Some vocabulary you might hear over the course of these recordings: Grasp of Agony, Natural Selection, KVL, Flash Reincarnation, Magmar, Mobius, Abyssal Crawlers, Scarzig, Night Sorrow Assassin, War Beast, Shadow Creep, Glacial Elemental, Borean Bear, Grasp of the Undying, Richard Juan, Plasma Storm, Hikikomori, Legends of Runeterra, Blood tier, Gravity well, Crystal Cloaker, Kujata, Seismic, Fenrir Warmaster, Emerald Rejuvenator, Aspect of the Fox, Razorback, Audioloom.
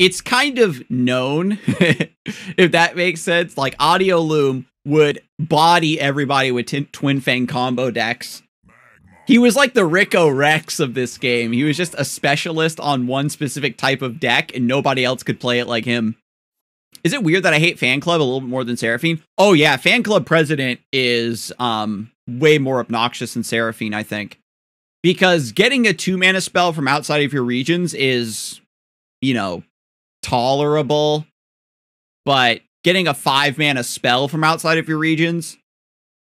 it's kind of known, if that makes sense. Like, Audioloom would body everybody with Twin Fang combo decks. He was like the Ricco Rex of this game. He was just a specialist on one specific type of deck, and nobody else could play it like him. Is it weird that I hate Fan Club a little bit more than Seraphine? Oh yeah, Fan Club President is way more obnoxious than Seraphine, I think. Because getting a 2-mana spell from outside of your regions is, you know, tolerable. But getting a 5-mana spell from outside of your regions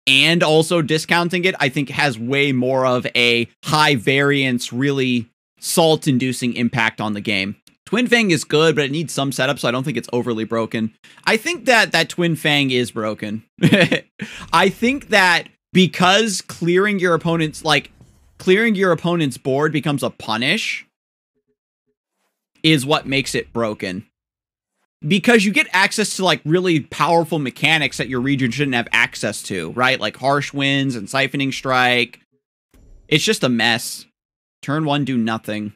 and also discounting it, I think has way more of a high variance, really salt-inducing impact on the game. Twin Fang is good, but it needs some setup, so I don't think it's overly broken. I think that Twin Fang is broken. I think that because clearing your opponent's, like, clearing your opponent's board becomes a punish is what makes it broken. Because you get access to, like, really powerful mechanics that your region shouldn't have access to, right? Like Harsh Winds and Siphoning Strike. It's just a mess. Turn one, do nothing.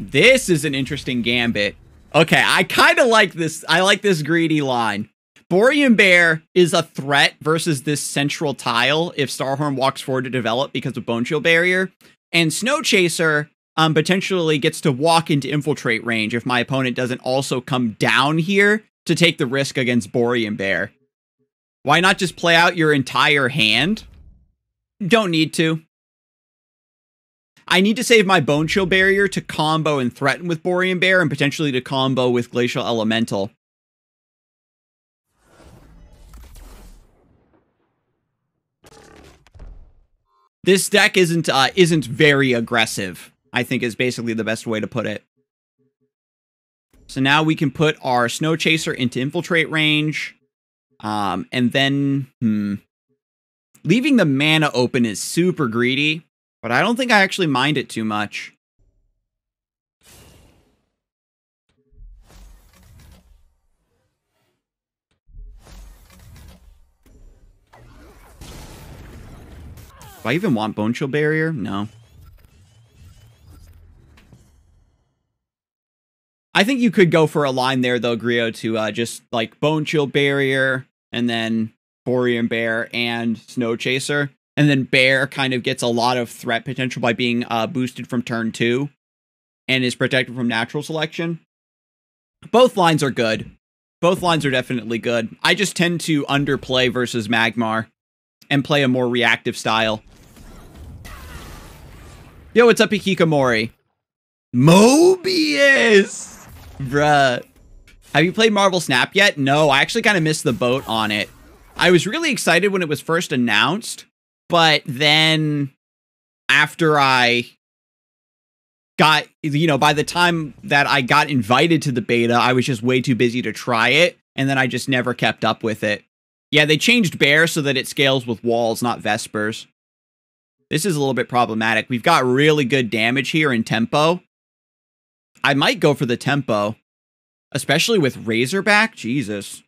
This is an interesting gambit. Okay, I kind of like this. I like this greedy line. Borean Bear is a threat versus this central tile if Starhorn walks forward to develop because of Bone Chill Barrier. And Snow Chaser potentially gets to walk into Infiltrate range if my opponent doesn't also come down here to take the risk against Borean Bear. Why not just play out your entire hand? Don't need to. I need to save my Bone Chill Barrier to combo and threaten with Borean Bear and potentially to combo with Glacial Elemental. This deck isn't very aggressive, I think is basically the best way to put it. So now we can put our Snow Chaser into Infiltrate range. And then, leaving the mana open is super greedy. But I don't think I actually mind it too much. Do I even want Bone Chill Barrier? No. I think you could go for a line there, though, Griot, to just, like, Bone Chill Barrier, and then Borean Bear and Snow Chaser. And then Bear kind of gets a lot of threat potential by being boosted from turn 2 and is protected from natural selection. Both lines are good. Both lines are definitely good. I just tend to underplay versus Magmar and play a more reactive style. Yo, what's up, Hikikomori? Mobius! Bruh. Have you played Marvel Snap yet? No, I actually kind of missed the boat on it. I was really excited when it was first announced. But then after I got, you know, by the time that I got invited to the beta, I was just way too busy to try it. And then I just never kept up with it. Yeah, they changed Bear so that it scales with walls, not Vespers. This is a little bit problematic. We've got really good damage here in tempo. I might go for the tempo, especially with Razorback. Jesus.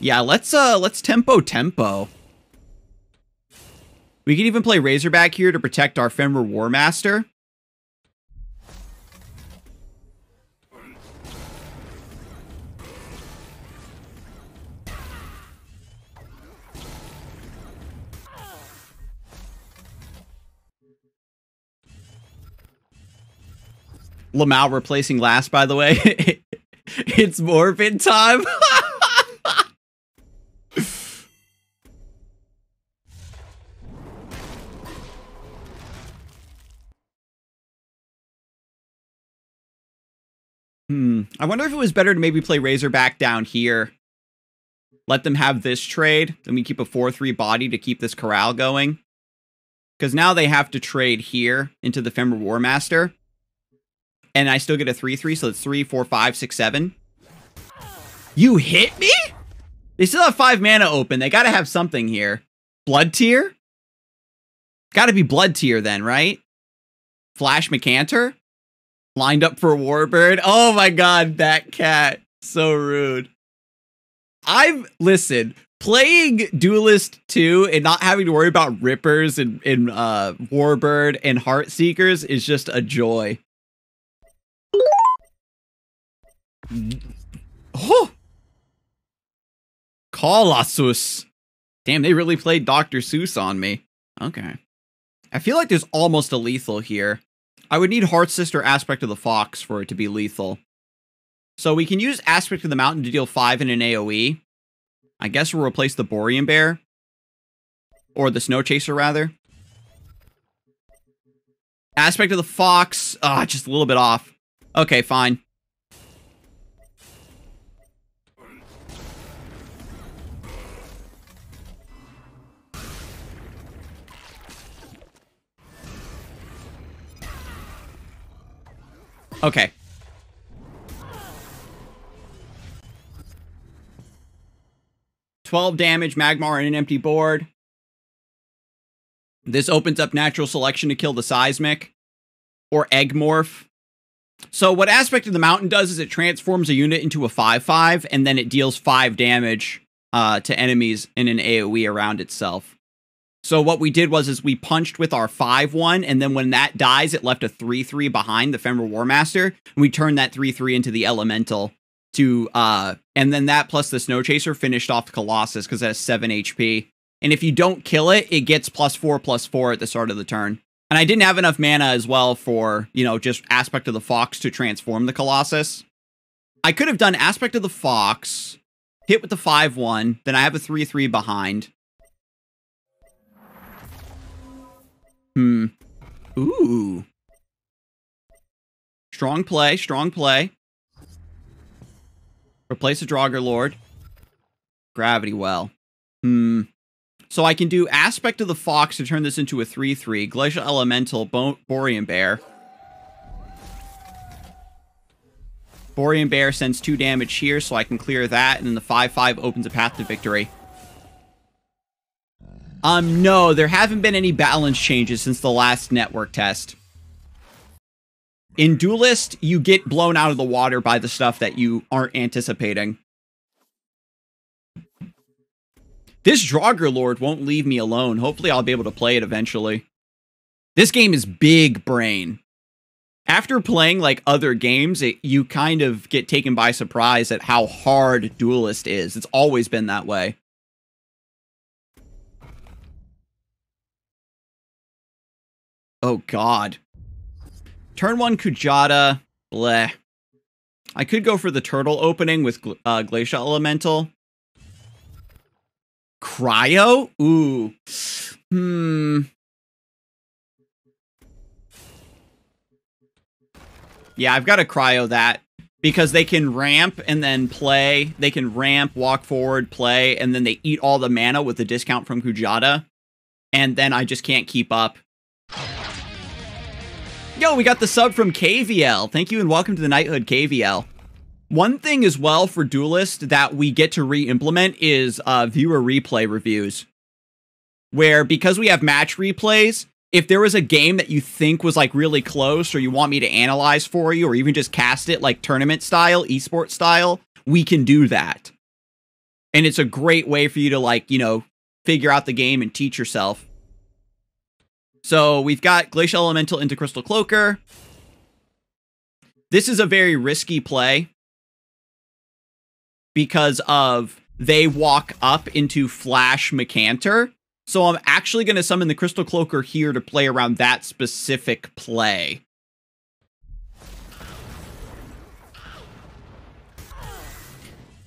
Yeah, let's tempo. We could even play Razorback here to protect our Femur Warmaster. Lamau replacing last, by the way. It's Morbid time. I wonder if it was better to maybe play Razorback down here. Let them have this trade. Then we keep a 4-3 body to keep this corral going. Because now they have to trade here into the Femur Warmaster. And I still get a 3-3, so it's 3, 4, 5, 6, 7. You hit me? They still have 5 mana open. They gotta have something here. Blood tier? Gotta be blood tier then, right? Flash McCantor? Lined up for Warbird. Oh my god, that cat. So rude. Listen, playing Duelist 2 and not having to worry about Rippers and Warbird and Heartseekers is just a joy. Oh! Colossus. Damn, they really played Dr. Seuss on me. Okay. I feel like there's almost a lethal here. I would need Heart Sister Aspect of the Fox for it to be lethal. So we can use Aspect of the Mountain to deal 5 in an AoE. I guess we'll replace the Borean Bear. Or the Snow Chaser, rather. Aspect of the Fox. Ah, just a little bit off. Okay, fine. Okay. $12 damage, Magmar, and an empty board. This opens up Natural Selection to kill the Seismic. Or Egg Morph. So what Aspect of the Mountain does is it transforms a unit into a 5/5, and then it deals 5 damage to enemies in an AoE around itself. So what we did was we punched with our 5/1, and then when that dies, it left a 3/3 behind, the Femur Warmaster, and we turned that 3/3 into the Elemental. And then that plus the Snow Chaser finished off the Colossus because it has 7 HP. And if you don't kill it, it gets +4/+4 at the start of the turn. And I didn't have enough mana as well for, you know, just Aspect of the Fox to transform the Colossus. I could have done Aspect of the Fox, hit with the 5/1, then I have a 3/3 behind. Ooh. Strong play, strong play. Replace the Draugr Lord. Gravity Well. So I can do Aspect of the Fox to turn this into a 3/3. Glacial Elemental, Borean Bear. Borean Bear sends 2 damage here, so I can clear that, and then the 5/5 opens a path to victory. No, there haven't been any balance changes since the last network test. In Duelist, you get blown out of the water by the stuff that you aren't anticipating. This Draugr Lord won't leave me alone. Hopefully I'll be able to play it eventually. This game is big brain. After playing like other games, you kind of get taken by surprise at how hard Duelist is. It's always been that way. Oh god. Turn 1 Kujata, bleh. I could go for the turtle opening with Glacial Elemental. Cryo? Ooh. Yeah, I've got to cryo that. Because they can ramp and then play. They can ramp, walk forward, play, and then they eat all the mana with the discount from Kujata. And then I just can't keep up. Yo, we got the sub from KVL. Thank you and welcome to the Knighthood, KVL. One thing as well for Duelist that we get to re-implement is viewer replay reviews. Where, because we have match replays, if there was a game that you think was like really close or you want me to analyze for you or even just cast it like tournament style, esports style, we can do that. And it's a great way for you to like, you know, figure out the game and teach yourself. So we've got Glacial Elemental into Crystal Cloaker. This is a very risky play because of they walk up into Flash McCantor. So I'm actually going to summon the Crystal Cloaker here to play around that specific play.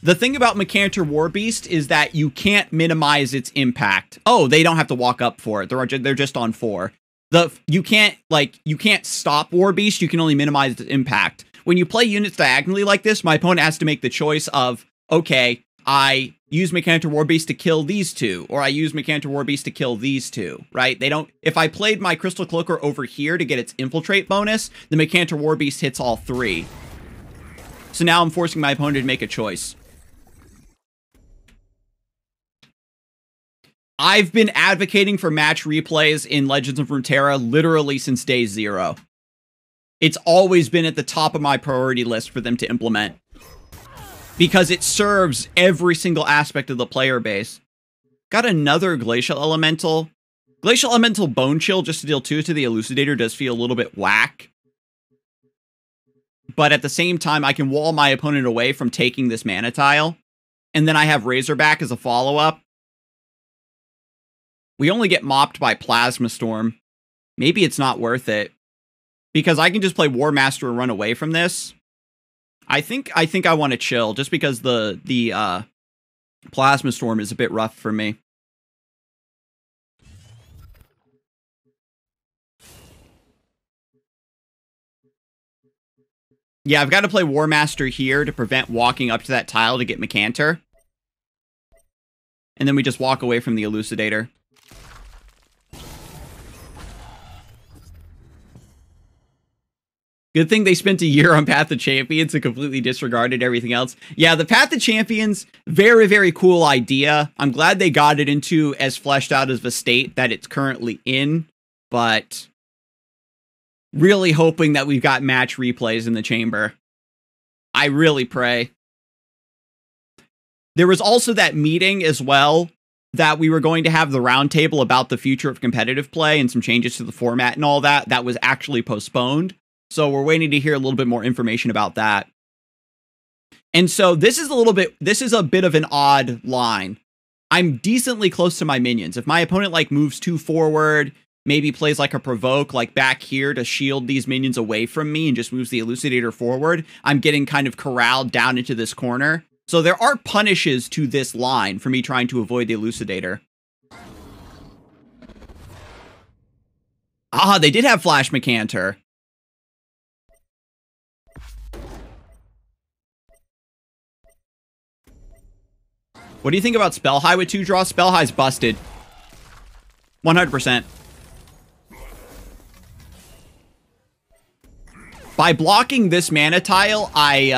The thing about McCantor Warbeast is that you can't minimize its impact. Oh, they don't have to walk up for it. They're just on 4. You can't stop Warbeast. You can only minimize its impact. When you play units diagonally like this, my opponent has to make the choice of, okay, I use McCantor Warbeast to kill these 2, or I use McCantor Warbeast to kill these 2, right? They don't. If I played my Crystal Cloaker over here to get its infiltrate bonus, the McCantor Warbeast hits all 3. So now I'm forcing my opponent to make a choice. I've been advocating for match replays in Legends of Runeterra literally since day 0. It's always been at the top of my priority list for them to implement. Because it serves every single aspect of the player base. Got another Glacial Elemental. Glacial Elemental Bone Chill just to deal 2 to the Elucidator does feel a little bit whack. But at the same time, I can wall my opponent away from taking this mana tile. And then I have Razorback as a follow-up. We only get mopped by Plasma Storm. Maybe it's not worth it. Because I can just play War Master and run away from this. I think I want to chill, just because the Plasma Storm is a bit rough for me. Yeah, I've got to play War Master here to prevent walking up to that tile to get McCantor. And then we just walk away from the Elucidator. Good thing they spent a year on Path of Champions and completely disregarded everything else. Yeah, the Path of Champions, very, very cool idea. I'm glad they got it into as fleshed out as the state that it's currently in, but really hoping that we've got match replays in the chamber. I really pray. There was also that meeting as well that we were going to have the roundtable about the future of competitive play and some changes to the format and all that. That was actually postponed. So we're waiting to hear a little bit more information about that. And so this is a bit of an odd line. I'm decently close to my minions. If my opponent like moves 2 forward, maybe plays like a provoke like back here to shield these minions away from me and just moves the Elucidator forward, I'm getting kind of corralled down into this corner. So there are punishes to this line for me trying to avoid the Elucidator. Ah, they did have Flash McCantor. What do you think about Spell High with 2 draws? Spell High's busted. 100%. By blocking this mana tile, I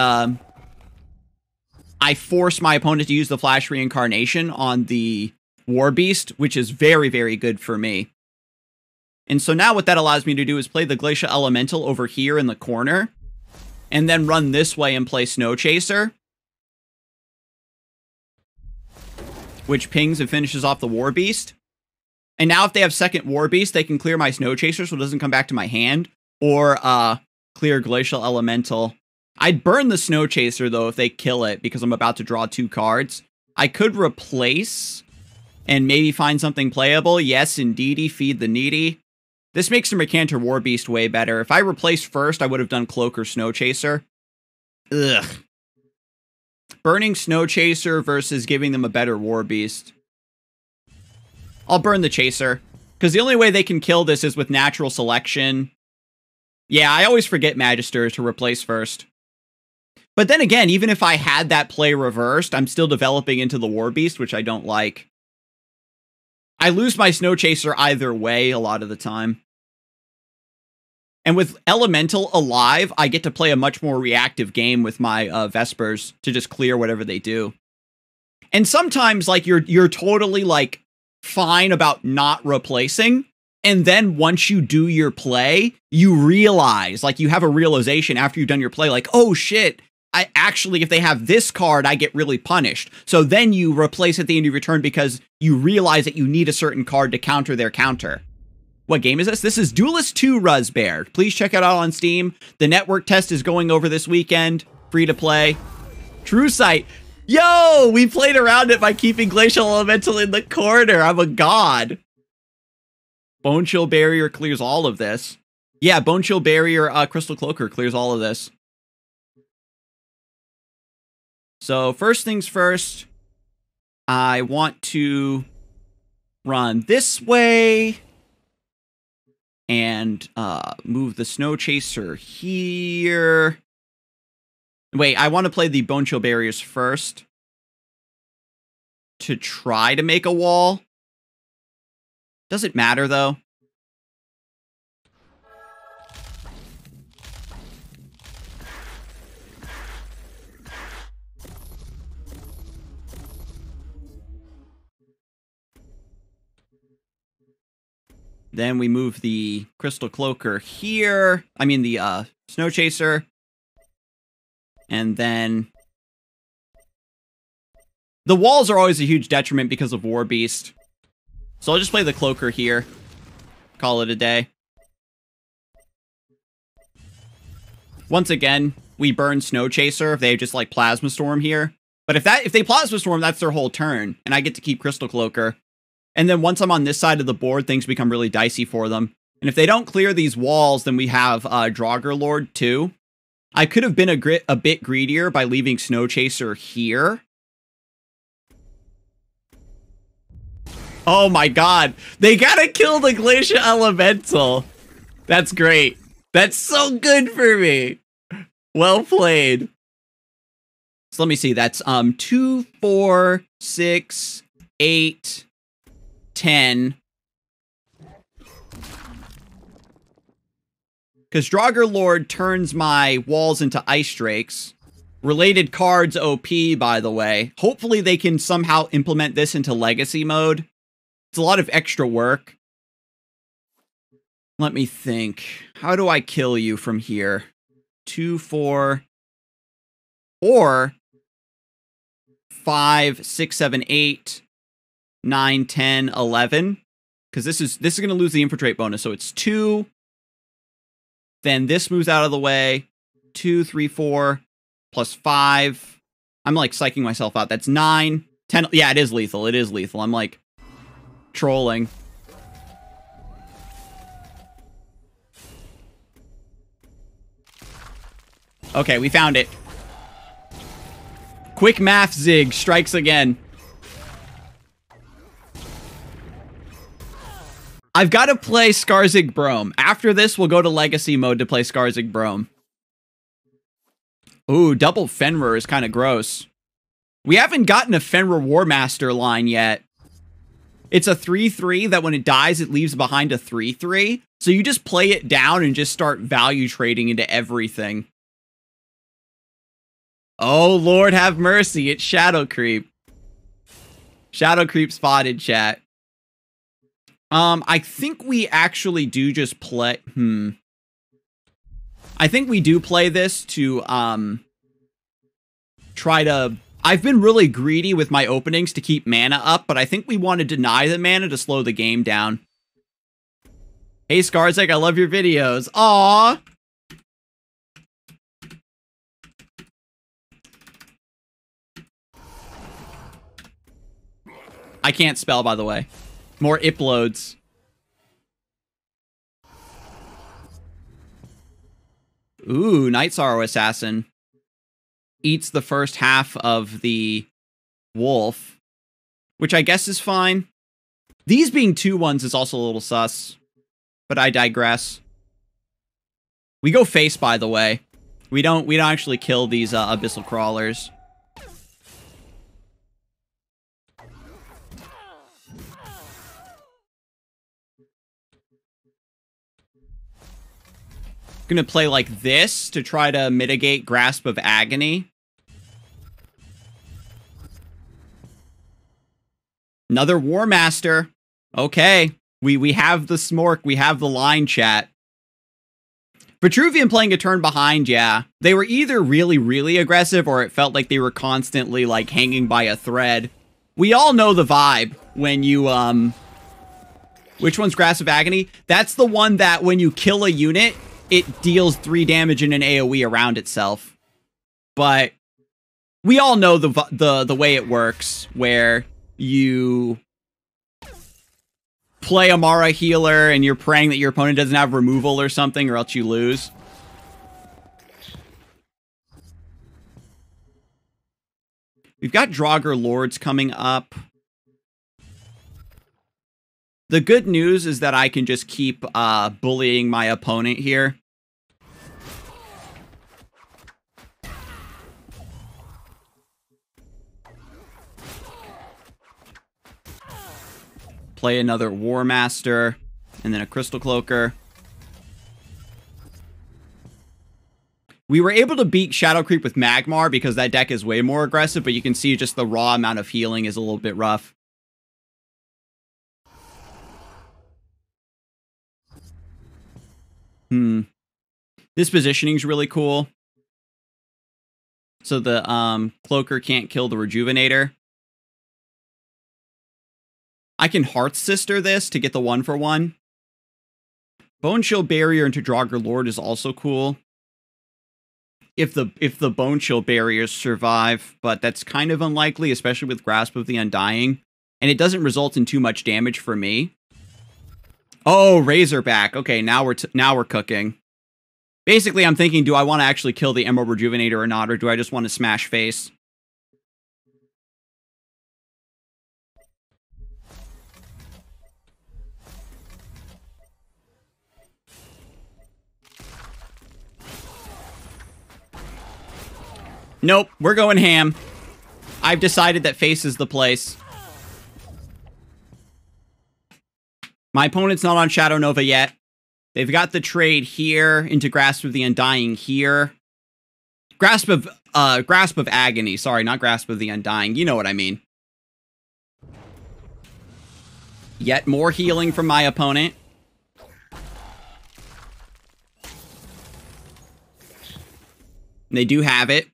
force my opponent to use the Flash Reincarnation on the War Beast, which is very, very good for me. And so now what that allows me to do is play the Glacial Elemental over here in the corner, and then run this way and play Snow Chaser, which pings and finishes off the War Beast. And now if they have second War Beast, they can clear my Snow Chaser so it doesn't come back to my hand, or clear Glacial Elemental. I'd burn the Snow Chaser, though, if they kill it, because I'm about to draw 2 cards. I could replace and maybe find something playable. Yes, indeedy, feed the needy. This makes the McCantor Warbeast way better. If I replaced first, I would have done Cloak or Snow Chaser. Ugh. Burning Snow Chaser versus giving them a better War Beast. I'll burn the Chaser, because the only way they can kill this is with Natural Selection. Yeah, I always forget Magister to replace first. But then again, even if I had that play reversed, I'm still developing into the War Beast, which I don't like. I lose my Snow Chaser either way a lot of the time. And with Elemental alive, I get to play a much more reactive game with my Vespers to just clear whatever they do. And sometimes, like, you're totally, like, fine about not replacing. And then once you do your play, you realize, like, you have a realization after you've done your play, like, oh, shit, I actually, if they have this card, I get really punished. So then you replace at the end of your turn because you realize that you need a certain card to counter their counter. What game is this? This is Duelist 2 Ruzbear. Please check it out on Steam. The network test is going over this weekend. Free to play. True Sight. Yo, we played around it by keeping Glacial Elemental in the corner. I'm a god. Bone Chill Barrier clears all of this. Yeah, Bone Chill Barrier, Crystal Cloaker clears all of this. So first things first, I want to run this way and move the Snow Chaser here. Wait, I want to play the Bone Chill Barriers first to try to make a wall. Doesn't matter, though. Then we move the Crystal Cloaker here. I mean the Snow Chaser. And then The walls are always a huge detriment because of War Beast. So I'll just play the Cloaker here. Call it a day. Once again, we burn Snow Chaser if they just like Plasma Storm here. But if they Plasma Storm, that's their whole turn. And I get to keep Crystal Cloaker. And then once I'm on this side of the board, things become really dicey for them. And if they don't clear these walls, then we have Draugr Lord too. I could have been a bit greedier by leaving Snow Chaser here. Oh my god. They gotta kill the Glacial Elemental. That's great. That's so good for me. Well played. So let me see. That's 2, 4, 6, 8, 10. Because Draugr Lord turns my walls into Ice Drakes. Related cards OP, by the way. Hopefully they can somehow implement this into Legacy mode. It's a lot of extra work. Let me think. How do I kill you from here? 2, 4... Or... 5, 6, 7, 8, 9, 10, 11. Because this is going to lose the Infiltrate bonus, so it's 2... Then this moves out of the way. 2, 3, 4, plus 5. I'm like psyching myself out. That's 9, 10. Yeah, it is lethal. It is lethal. I'm like trolling. Okay, we found it. Quick math zig strikes again. I've got to play Scarzig Brom. After this, we'll go to Legacy mode to play Scarzig Brom. Ooh, double Fenrir is kind of gross. We haven't gotten a Fenrir Warmaster line yet. It's a 3-3 that when it dies, it leaves behind a 3-3. So you just play it down and just start value trading into everything. Oh, Lord have mercy. It's Shadow Creep. Shadow Creep spotted, chat. I think we actually do just play, I think we do play this to, try to, I've been really greedy with my openings to keep mana up, but I think we want to deny the mana to slow the game down. Hey, Scarzig, I love your videos. Aww! I can't spell, by the way. More uploads. Ooh, Night Sorrow Assassin. Eats the first half of the wolf, which I guess is fine. These being 2-1s is also a little sus, but I digress. We go face, by the way. We don't actually kill these Abyssal Crawlers. Gonna play like this to try to mitigate Grasp of Agony. Another War Master. Okay. We have the smork. We have the line, chat. Vitruvian playing a turn behind, yeah. They were either really, really aggressive or it felt like they were constantly like hanging by a thread. We all know the vibe when you which one's Grasp of Agony? That's the one that when you kill a unit, it deals 3 damage in an AoE around itself. But we all know the way it works, where you play Amara Healer and you're praying that your opponent doesn't have removal or something, or else you lose. We've got Draugr Lords coming up. The good news is that I can just keep bullying my opponent here. Play another War Master and then a Crystal Cloaker. We were able to beat Shadow Creep with Magmar because that deck is way more aggressive, but you can see just the raw amount of healing is a little bit rough. This positioning's really cool. So the Cloaker can't kill the Rejuvenator. I can Heart Sister this to get the 1-for-1. Bone Chill Barrier into Draugr Lord is also cool. If the Bone Chill Barriers survive, but that's kind of unlikely, especially with Grasp of the Undying. And it doesn't result in too much damage for me. Oh, Razorback. Okay, now we're cooking. Basically, I'm thinking, do I want to actually kill the Emerald Rejuvenator or not, or do I just want to smash face? Nope, we're going ham. I've decided that face is the place. My opponent's not on Shadow Nova yet. They've got the trade here into Grasp of the Undying here. Grasp of Agony. Sorry, not Grasp of the Undying. You know what I mean. Yet more healing from my opponent. They do have it.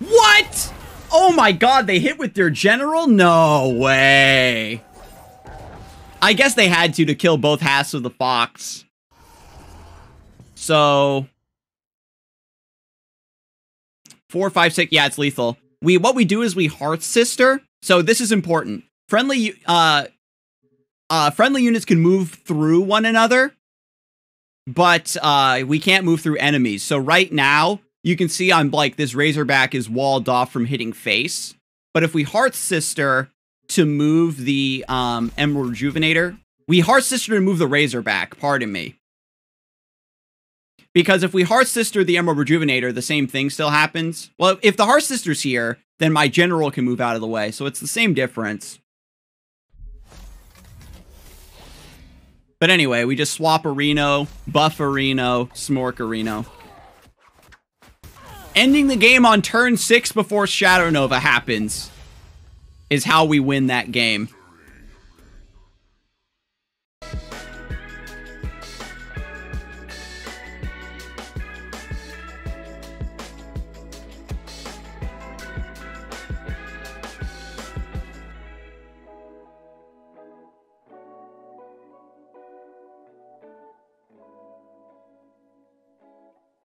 What? Oh my god, they hit with their general? No way. I guess they had to kill both halves of the fox. So 4, 5, 6. Yeah, it's lethal. What we do is we Heart Sister. So this is important. Friendly units can move through one another, but we can't move through enemies. So right now, you can see I'm like, this Razorback is walled off from hitting face. But if we Heart Sister to move the Emerald Rejuvenator, we Heart Sister to move the Razorback, pardon me. Because if we Heart Sister the Emerald Rejuvenator, the same thing still happens. Well, if the Heart Sister's here, then my general can move out of the way. So it's the same difference. But anyway, we just swap a Reno, buff a Reno, smork a Reno. Ending the game on turn 6 before Shadow Nova happens is how we win that game.